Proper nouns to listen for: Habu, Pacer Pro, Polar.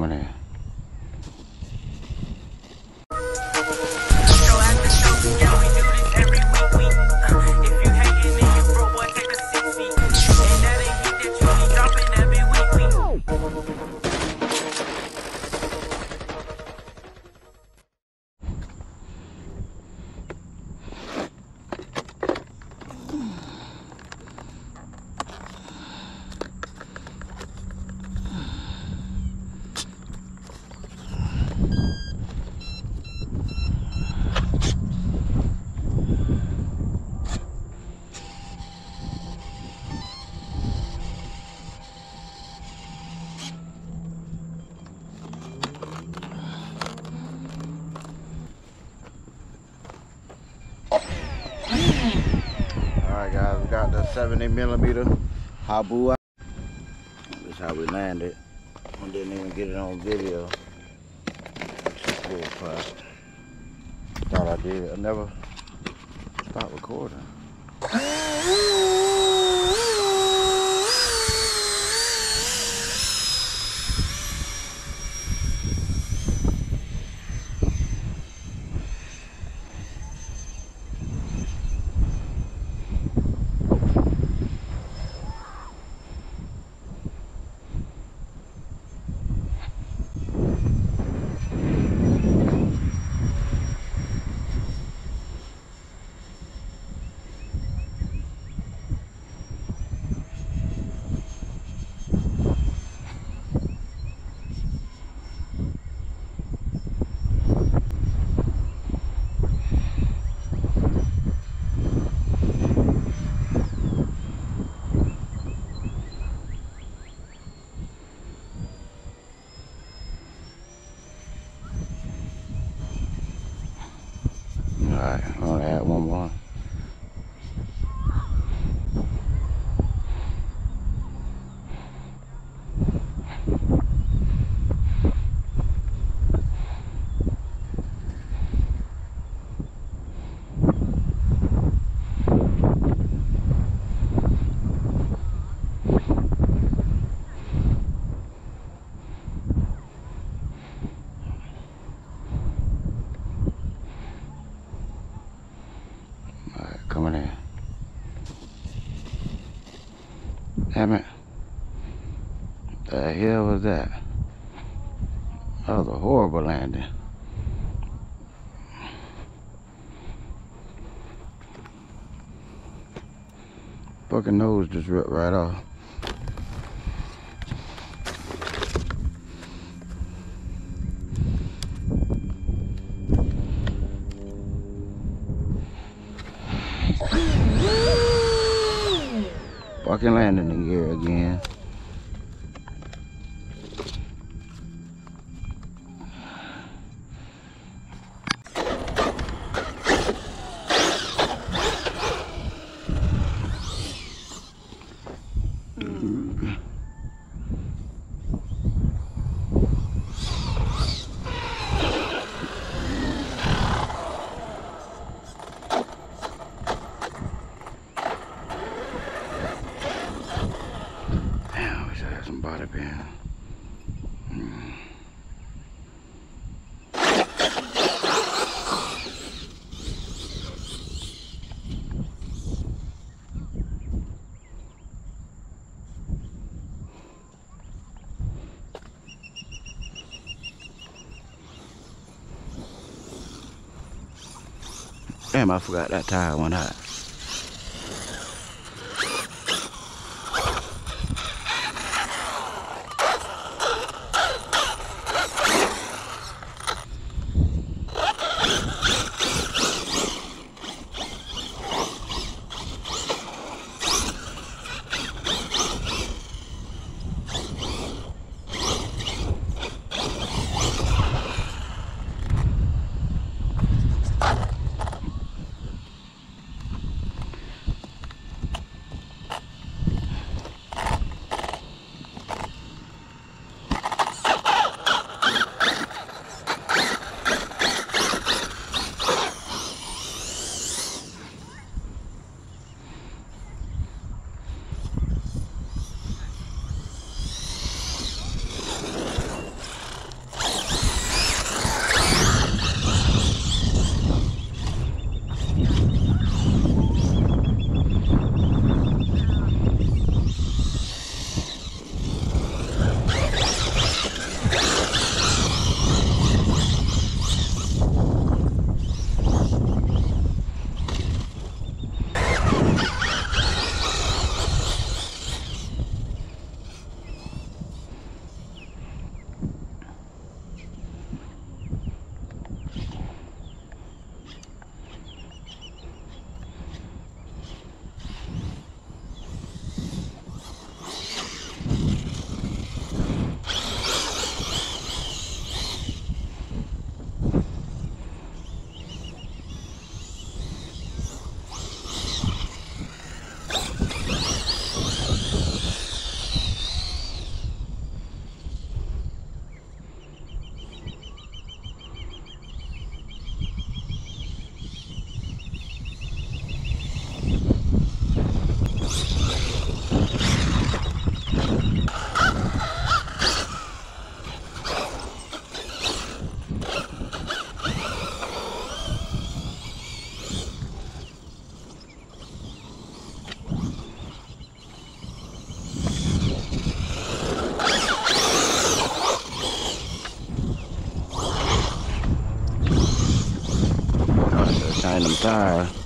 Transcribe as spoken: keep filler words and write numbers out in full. coming in. Guys, we got the seventy millimeter Habu. This is how we landed. I didn't even get it on video. Thought I did. I never stopped recording. Alright, I'm gonna add one more. Coming in. Damn it. The hell was that? That was a horrible landing. Fucking nose just ripped right off. Fucking landing in here again. Some body pan. Mm. Damn, I forgot that tire went hot. die.